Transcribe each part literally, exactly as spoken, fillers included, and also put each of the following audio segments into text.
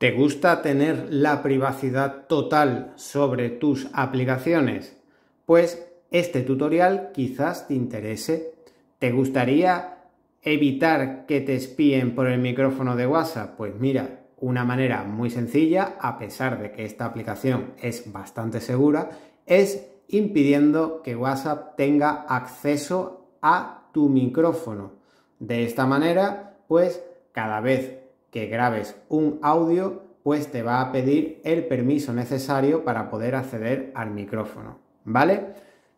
¿Te gusta tener la privacidad total sobre tus aplicaciones? Pues este tutorial quizás te interese. ¿Te gustaría evitar que te espíen por el micrófono de WhatsApp? Pues mira, una manera muy sencilla, a pesar de que esta aplicación es bastante segura, es impidiendo que WhatsApp tenga acceso a tu micrófono. De esta manera, pues cada vez que grabes un audio, pues te va a pedir el permiso necesario para poder acceder al micrófono, ¿vale?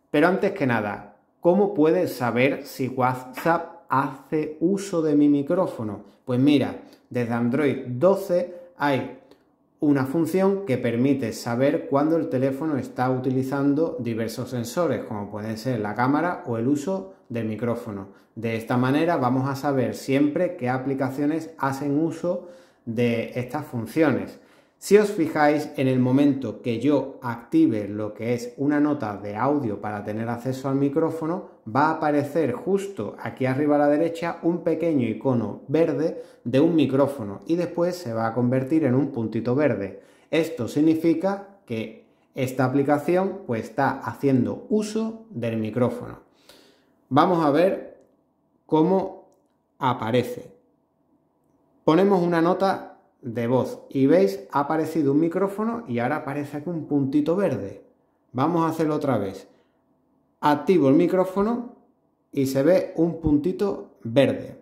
Pero antes que nada, ¿cómo puedes saber si WhatsApp hace uso de mi micrófono? Pues mira, desde Android doce hay una función que permite saber cuándo el teléfono está utilizando diversos sensores, como pueden ser la cámara o el uso del micrófono. De esta manera vamos a saber siempre qué aplicaciones hacen uso de estas funciones. Si os fijáis, en el momento que yo active lo que es una nota de audio para tener acceso al micrófono, va a aparecer justo aquí arriba a la derecha un pequeño icono verde de un micrófono y después se va a convertir en un puntito verde. Esto significa que esta aplicación pues está haciendo uso del micrófono. Vamos a ver cómo aparece. Ponemos una nota de voz y veis, ha aparecido un micrófono y ahora aparece aquí un puntito verde. Vamos a hacerlo otra vez. Activo el micrófono y se ve un puntito verde,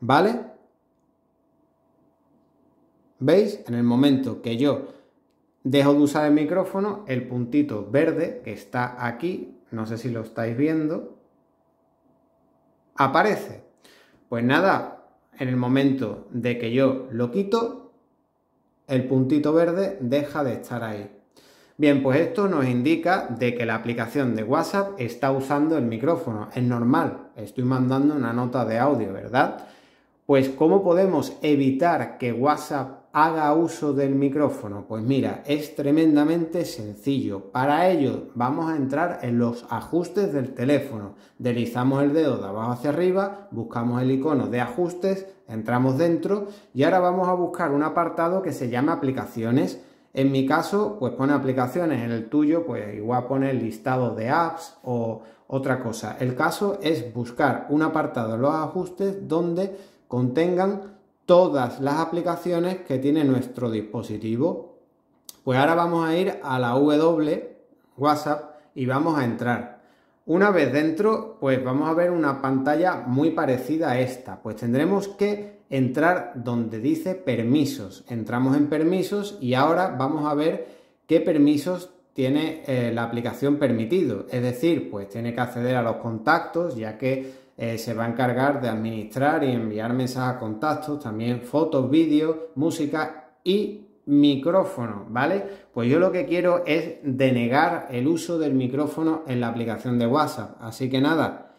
¿vale? ¿Veis? En el momento que yo dejo de usar el micrófono, el puntito verde que está aquí, no sé si lo estáis viendo, aparece. Pues nada, en el momento de que yo lo quito, el puntito verde deja de estar ahí. Bien, pues esto nos indica de que la aplicación de WhatsApp está usando el micrófono. Es normal, estoy mandando una nota de audio, ¿verdad? Pues, ¿cómo podemos evitar que WhatsApp haga uso del micrófono? Pues mira, es tremendamente sencillo. Para ello, vamos a entrar en los ajustes del teléfono. Deslizamos el dedo de abajo hacia arriba, buscamos el icono de ajustes, entramos dentro y ahora vamos a buscar un apartado que se llama aplicaciones. En mi caso, pues pone aplicaciones, en el tuyo, pues igual pone listado de apps o otra cosa. El caso es buscar un apartado en los ajustes donde contengan todas las aplicaciones que tiene nuestro dispositivo. Pues ahora vamos a ir a la W WhatsApp y vamos a entrar. Una vez dentro, pues vamos a ver una pantalla muy parecida a esta. Pues tendremos que entrar donde dice permisos. Entramos en permisos y ahora vamos a ver qué permisos tiene eh, la aplicación permitido. Es decir, pues tiene que acceder a los contactos, ya que Eh, se va a encargar de administrar y enviar mensajes a contactos, también fotos, vídeos, música y micrófono, ¿vale? Pues yo lo que quiero es denegar el uso del micrófono en la aplicación de WhatsApp. Así que nada,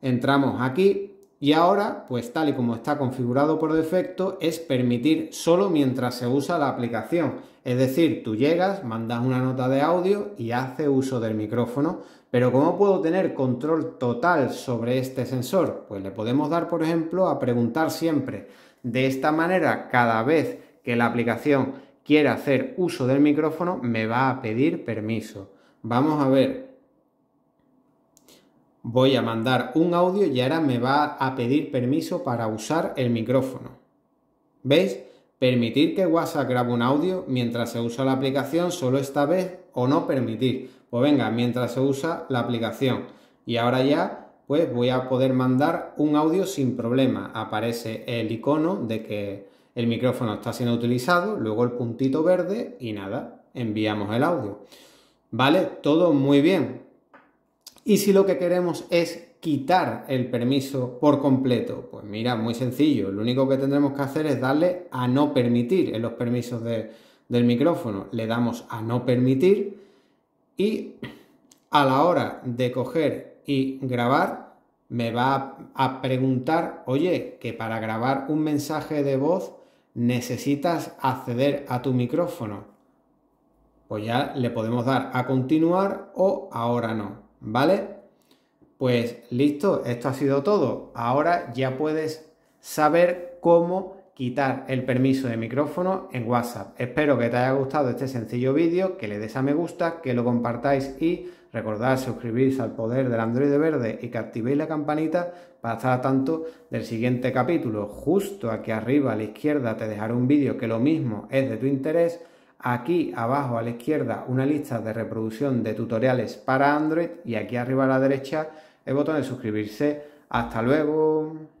entramos aquí y ahora, pues tal y como está configurado por defecto, es permitir solo mientras se usa la aplicación. Es decir, tú llegas, mandas una nota de audio y hace uso del micrófono. Pero ¿cómo puedo tener control total sobre este sensor? Pues le podemos dar, por ejemplo, a preguntar siempre. De esta manera, cada vez que la aplicación quiera hacer uso del micrófono, me va a pedir permiso. Vamos a ver. Voy a mandar un audio y ahora me va a pedir permiso para usar el micrófono. ¿Veis? Permitir que WhatsApp grabe un audio mientras se usa la aplicación solo esta vez o no permitir. Pues venga, mientras se usa la aplicación. Y ahora ya, pues voy a poder mandar un audio sin problema. Aparece el icono de que el micrófono está siendo utilizado, luego el puntito verde y nada, enviamos el audio. ¿Vale? Todo muy bien. Y si lo que queremos es quitar el permiso por completo, pues mira, muy sencillo. Lo único que tendremos que hacer es darle a no permitir en los permisos de, del micrófono. Le damos a no permitir. Y a la hora de coger y grabar, me va a preguntar, oye, que para grabar un mensaje de voz necesitas acceder a tu micrófono. Pues ya le podemos dar a continuar o ahora no, ¿vale? Pues listo, esto ha sido todo. Ahora ya puedes saber cómo quitar el permiso de micrófono en WhatsApp. Espero que te haya gustado este sencillo vídeo, que le des a me gusta, que lo compartáis y recordad suscribiros al Poder del Androide Verde y que activéis la campanita para estar al tanto del siguiente capítulo. Justo aquí arriba a la izquierda te dejaré un vídeo que lo mismo es de tu interés. Aquí abajo a la izquierda una lista de reproducción de tutoriales para Android y aquí arriba a la derecha el botón de suscribirse. ¡Hasta luego!